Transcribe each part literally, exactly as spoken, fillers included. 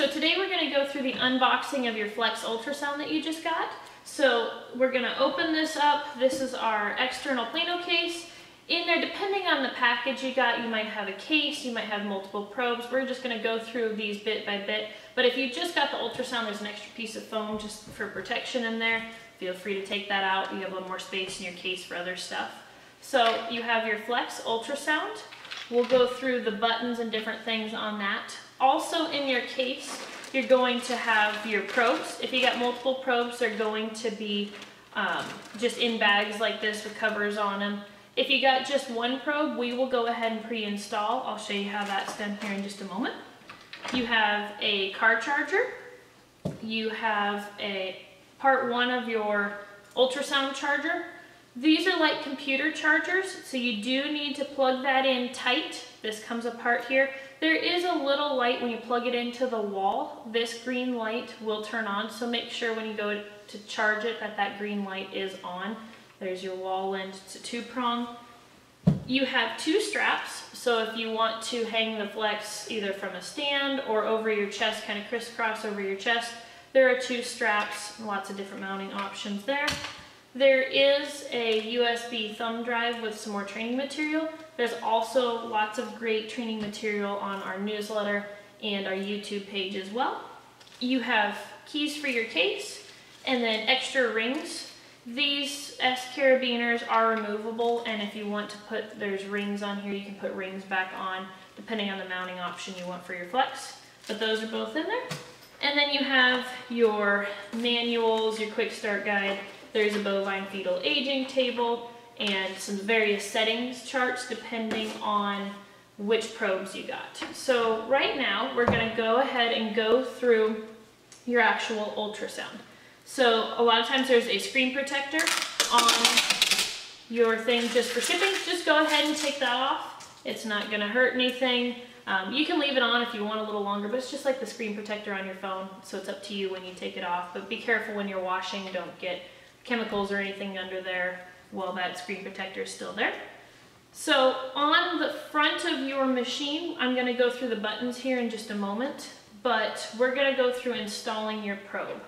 so today we're going to go through the unboxing of your Flexx ultrasound that you just got. So we're going to open this up. This is our external Plano case. In there, depending on the package you got, you might have a case, you might have multiple probes. We're just going to go through these bit by bit. But if you just got the ultrasound, there's an extra piece of foam just for protection in there. Feel free to take that out. You have a little more space in your case for other stuff. So you have your Flexx ultrasound. We'll go through the buttons and different things on that. Also in your case, you're going to have your probes. If you got multiple probes, they're going to be um, just in bags like this with covers on them. If you got just one probe, we will go ahead and pre-install. I'll show you how that's done here in just a moment. You have a car charger. You have a part one of your ultrasound charger. These are like computer chargers, so you do need to plug that in tight. This comes apart here. There is a little light when you plug it into the wall. This green light will turn on, so make sure when you go to charge it that that green light is on. There's your wall lens, it's a two prong. You have two straps, so if you want to hang the Flexx either from a stand or over your chest, kind of crisscross over your chest, there are two straps, lots of different mounting options there. There is a U S B thumb drive with some more training material. There's also lots of great training material on our newsletter and our YouTube page as well. You have keys for your case and then extra rings. These S carabiners are removable, and if you want to put, there's rings on here, you can put rings back on depending on the mounting option you want for your Flexx, but those are both in there. And then you have your manuals, your quick start guide. There's a bovine fetal aging table and some various settings charts depending on which probes you got. So right now we're going to go ahead and go through your actual ultrasound. So a lot of times there's a screen protector on your thing just for shipping. Just go ahead and take that off. It's not gonna hurt anything. Um, you can leave it on if you want a little longer, but it's just like the screen protector on your phone, so it's up to you when you take it off. But be careful when you're washing, don't get chemicals or anything under there while that screen protector is still there. So on the front of your machine, I'm gonna go through the buttons here in just a moment, but we're gonna go through installing your probe.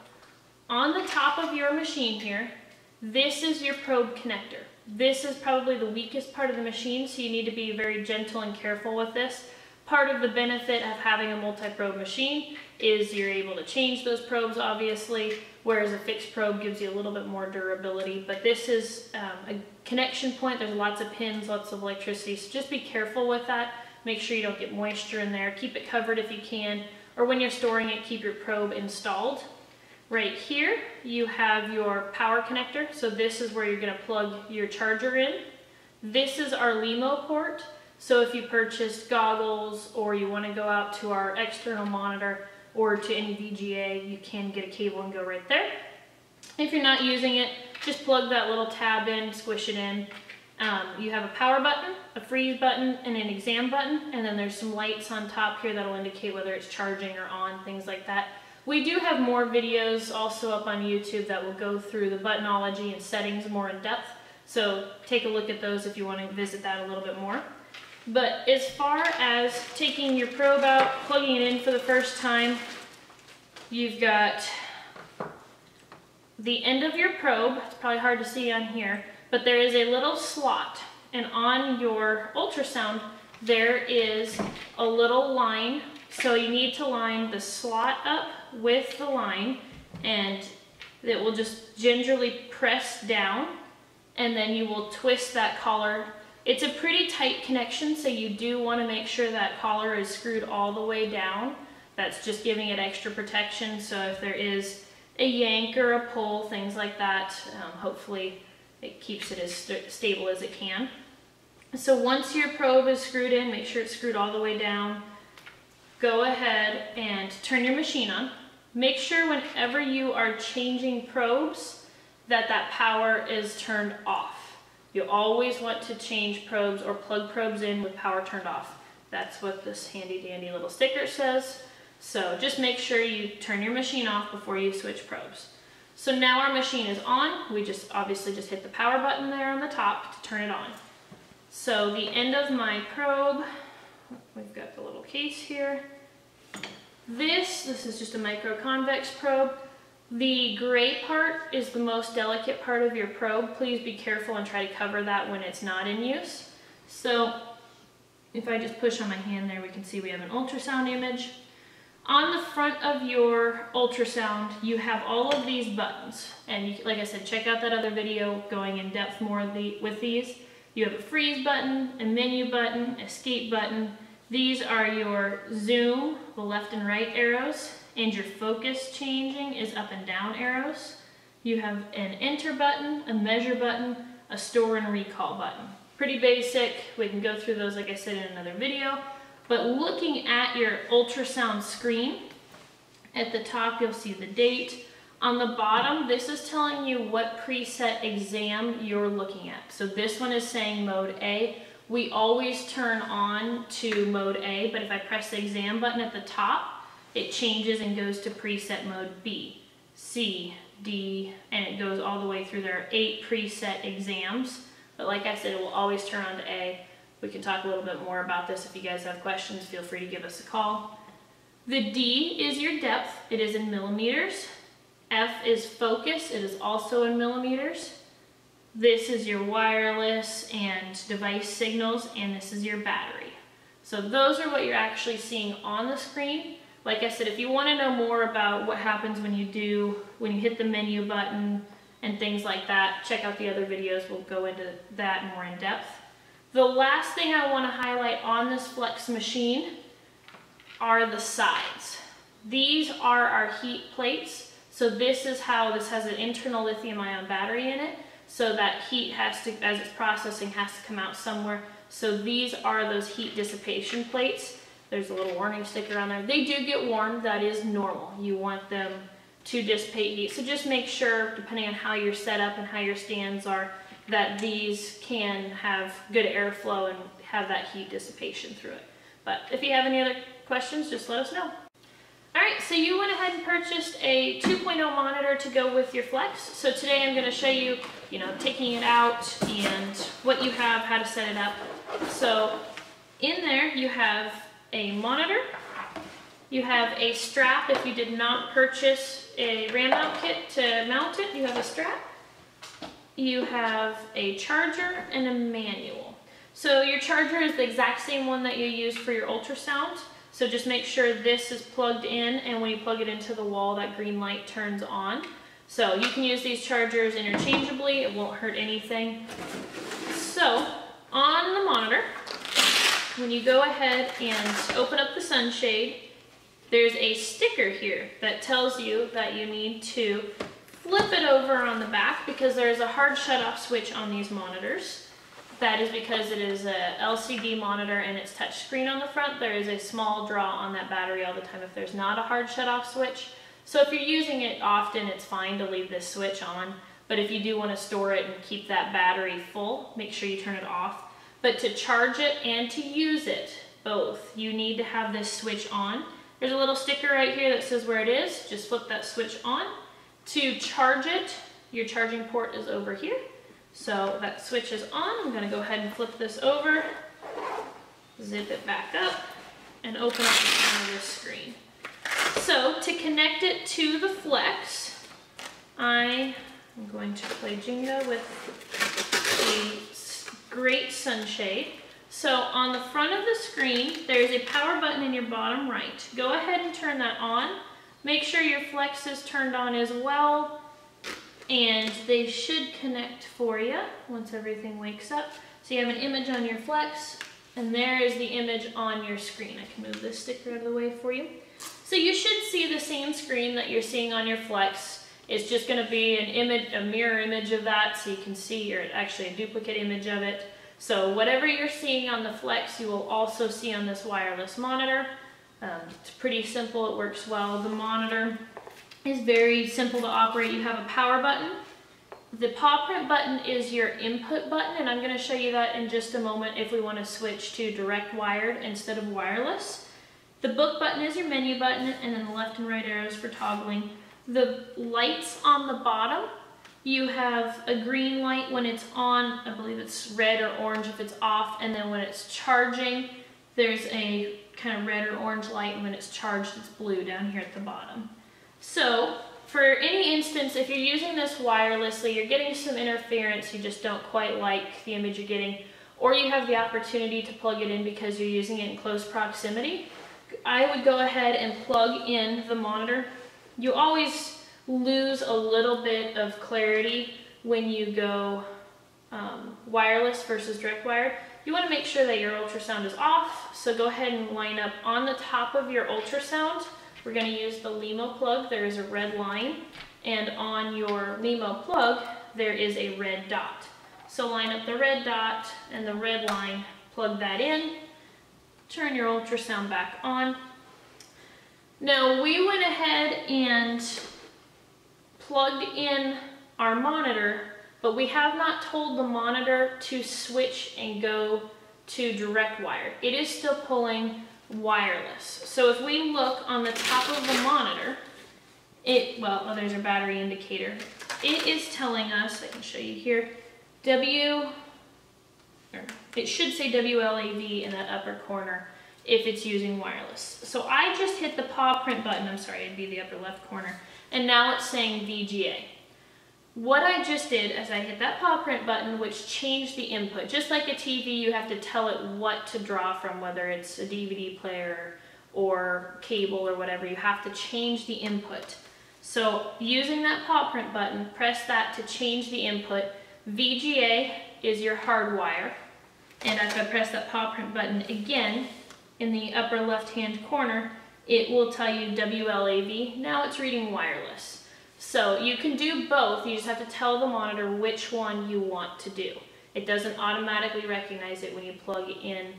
On the top of your machine here, this is your probe connector. This is probably the weakest part of the machine, so you need to be very gentle and careful with this. Part of the benefit of having a multi-probe machine is you're able to change those probes, obviously, whereas a fixed probe gives you a little bit more durability. But this is um, a connection point. There's lots of pins, lots of electricity, so just be careful with that. Make sure you don't get moisture in there. Keep it covered if you can, or when you're storing it, keep your probe installed. Right here, you have your power connector. So this is where you're gonna plug your charger in. This is our Lemo port. So if you purchased goggles or you wanna go out to our external monitor or to any V G A, you can get a cable and go right there. If you're not using it, just plug that little tab in, squish it in. Um, you have a power button, a freeze button, and an exam button. And then there's some lights on top here that'll indicate whether it's charging or on, things like that. We do have more videos also up on YouTube that will go through the buttonology and settings more in depth, so take a look at those if you want to visit that a little bit more. But as far as taking your probe out, plugging it in for the first time, you've got the end of your probe. It's probably hard to see on here, but there is a little slot, and on your ultrasound there is a little line. So you need to line the slot up with the line, and it will just gingerly press down, and then you will twist that collar. It's a pretty tight connection, so you do want to make sure that collar is screwed all the way down. That's just giving it extra protection, so if there is a yank or a pull, things like that, um, hopefully it keeps it as st- stable as it can. So once your probe is screwed in, make sure it's screwed all the way down. Go ahead and turn your machine on. Make sure whenever you are changing probes that that power is turned off. You always want to change probes or plug probes in with power turned off. That's what this handy dandy little sticker says. So just make sure you turn your machine off before you switch probes. So now our machine is on. We just obviously just hit the power button there on the top to turn it on. So the end of my probe, we've got the little case here. This, this is just a micro convex probe. The gray part is the most delicate part of your probe. Please be careful and try to cover that when it's not in use. So if I just push on my hand there, we can see we have an ultrasound image. On the front of your ultrasound, you have all of these buttons. And you, like I said, check out that other video going in depth more of the, with these. You have a freeze button, a menu button, escape button. These are your zoom, the left and right arrows, and your focus changing is up and down arrows. You have an enter button, a measure button, a store and recall button. Pretty basic. We can go through those, like I said, in another video. But looking at your ultrasound screen, at the top you'll see the date. On the bottom, this is telling you what preset exam you're looking at. So this one is saying mode A. We always turn on to mode A, but if I press the exam button at the top, it changes and goes to preset mode B, C, D, and it goes all the way through. There are eight preset exams, but like I said, it will always turn on to A. We can talk a little bit more about this. If you guys have questions, feel free to give us a call. The D is your depth. It is in millimeters. F is focus. It is also in millimeters. This is your wireless and device signals, and this is your battery. So those are what you're actually seeing on the screen. Like I said, if you want to know more about what happens when you do, when you hit the menu button and things like that, check out the other videos. We'll go into that more in depth. The last thing I want to highlight on this Flexx machine are the sides. These are our heat plates. So this is how this has an internal lithium-ion battery in it. So that heat has to, as it's processing, has to come out somewhere. So these are those heat dissipation plates. There's a little warning sticker on there. They do get warm, that is normal. You want them to dissipate heat. So just make sure, depending on how you're set up and how your stands are, that these can have good airflow and have that heat dissipation through it. But if you have any other questions, just let us know. All right, so you went ahead and purchased a two point oh monitor to go with your Flexx. So today I'm going to show you, you know, taking it out and what you have, how to set it up. So in there you have a monitor, you have a strap. If you did not purchase a RAM mount kit to mount it, you have a strap. You have a charger and a manual. So your charger is the exact same one that you use for your ultrasound. So just make sure this is plugged in, and when you plug it into the wall, that green light turns on. So you can use these chargers interchangeably. It won't hurt anything. So on the monitor, when you go ahead and open up the sunshade, there's a sticker here that tells you that you need to flip it over on the back because there's a hard shut-off switch on these monitors. That is because it is a L C D monitor and it's touch screen on the front. There is a small draw on that battery all the time if there's not a hard shut-off switch. So if you're using it often, it's fine to leave this switch on. But if you do want to store it and keep that battery full, make sure you turn it off. But to charge it and to use it, both, you need to have this switch on. There's a little sticker right here that says where it is. Just flip that switch on. To charge it, your charging port is over here. So that switch is on. I'm going to go ahead and flip this over, zip it back up, and open up the front of this screen. So to connect it to the Flexx, I am going to play Jenga with a great sunshade. So on the front of the screen, there's a power button in your bottom right. Go ahead and turn that on. Make sure your Flexx is turned on as well. And they should connect for you once everything wakes up. So you have an image on your Flexx, and there is the image on your screen. I can move this sticker out of the way for you. So you should see the same screen that you're seeing on your Flexx. It's just going to be an image, a mirror image of that, so you can see, or actually a duplicate image of it. So whatever you're seeing on the Flexx, you will also see on this wireless monitor. Um, it's pretty simple. It works well. The monitor is very simple to operate. You have a power button. The paw print button is your input button, and I'm going to show you that in just a moment if we want to switch to direct wired instead of wireless. The book button is your menu button, and then the left and right arrows for toggling. The lights on the bottom, you have a green light when it's on, I believe it's red or orange if it's off, and then when it's charging, there's a kind of red or orange light, and when it's charged, it's blue down here at the bottom. So for any instance, if you're using this wirelessly, you're getting some interference, you just don't quite like the image you're getting, or you have the opportunity to plug it in because you're using it in close proximity, I would go ahead and plug in the monitor. You always lose a little bit of clarity when you go um, wireless versus direct wired. You want to make sure that your ultrasound is off, so go ahead and line up on the top of your ultrasound. We're going to use the Lemo plug. There is a red line, and on your Lemo plug there is a red dot. So line up the red dot and the red line, plug that in, turn your ultrasound back on. Now we went ahead and plugged in our monitor, but we have not told the monitor to switch and go to direct wire. It is still pulling wireless. So if we look on the top of the monitor, it, well, oh, there's a battery indicator. It is telling us, I can show you here, W, or it should say W L A V in that upper corner if it's using wireless. So I just hit the paw print button, I'm sorry, it'd be the upper left corner, and now it's saying V G A. What I just did is I hit that paw print button, which changed the input. Just like a T V, you have to tell it what to draw from, whether it's a D V D player or cable or whatever, you have to change the input. So using that paw print button, press that to change the input. V G A is your hard wire, and if I press that paw print button again, in the upper left-hand corner, it will tell you W L A V. Now it's reading wireless. So you can do both, you just have to tell the monitor which one you want to do. It doesn't automatically recognize it when you plug in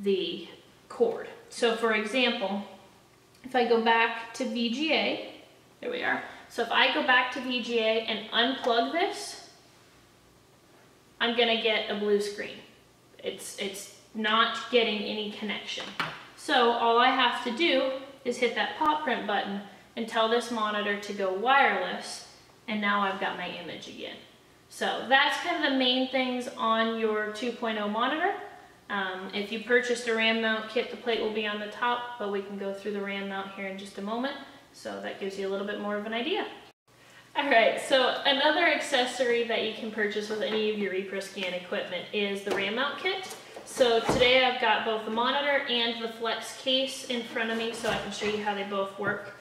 the cord. So for example, if I go back to V G A, there we are. So if I go back to V G A and unplug this, I'm gonna get a blue screen. It's, it's not getting any connection. So all I have to do is hit that paw print button and tell this monitor to go wireless, and now I've got my image again. So that's kind of the main things on your two point oh monitor. Um, if you purchased a RAM mount kit, the plate will be on the top, but we can go through the RAM mount here in just a moment, so that gives you a little bit more of an idea. Alright, so another accessory that you can purchase with any of your ReproScan equipment is the RAM mount kit. So today I've got both the monitor and the Flexx case in front of me, so I can show you how they both work.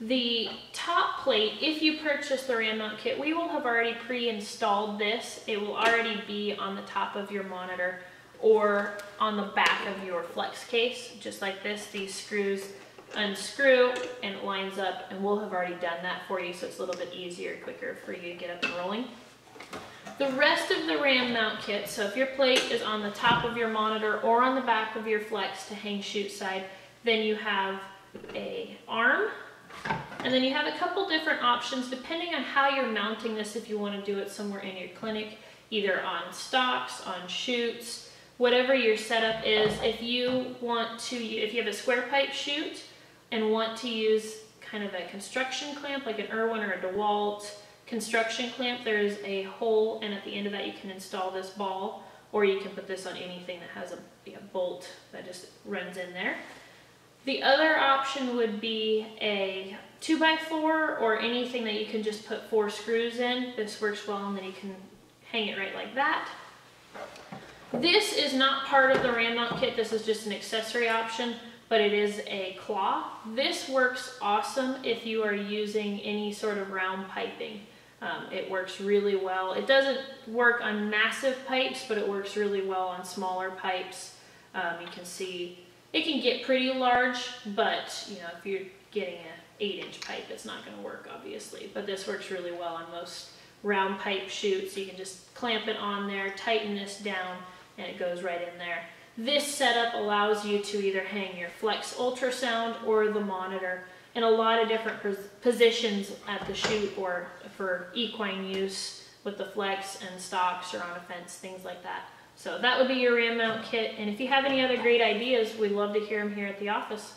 The top plate, if you purchase the RAM mount kit, we will have already pre-installed this. It will already be on the top of your monitor or on the back of your Flexx case, just like this. These screws unscrew and it lines up, and we'll have already done that for you, so it's a little bit easier, quicker for you to get up and rolling. The rest of the RAM mount kit, so if your plate is on the top of your monitor or on the back of your Flexx to hang shoot side, then you have a arm. And then you have a couple different options depending on how you're mounting this, if you want to do it somewhere in your clinic, either on stocks, on chutes, whatever your setup is. If you want to, if you have a square pipe chute and want to use kind of a construction clamp, like an Irwin or a DeWalt construction clamp, there's a hole, and at the end of that you can install this ball, or you can put this on anything that has a, a bolt that just runs in there. The other option would be a two by four or anything that you can just put four screws in. This works well, and then you can hang it right like that. This is not part of the RAM mount kit. This is just an accessory option, but it is a claw. This works awesome if you are using any sort of round piping. Um, it works really well. It doesn't work on massive pipes, but it works really well on smaller pipes. Um, you can see it can get pretty large, but you know, if you're getting an eight inch pipe, it's not going to work, obviously. But this works really well on most round pipe chutes. You can just clamp it on there, tighten this down, and it goes right in there. This setup allows you to either hang your Flexx ultrasound or the monitor in a lot of different pos positions at the chute, or for equine use with the Flexx and stocks or on a fence, things like that. So that would be your RAM mount kit, and if you have any other great ideas, we'd love to hear them here at the office.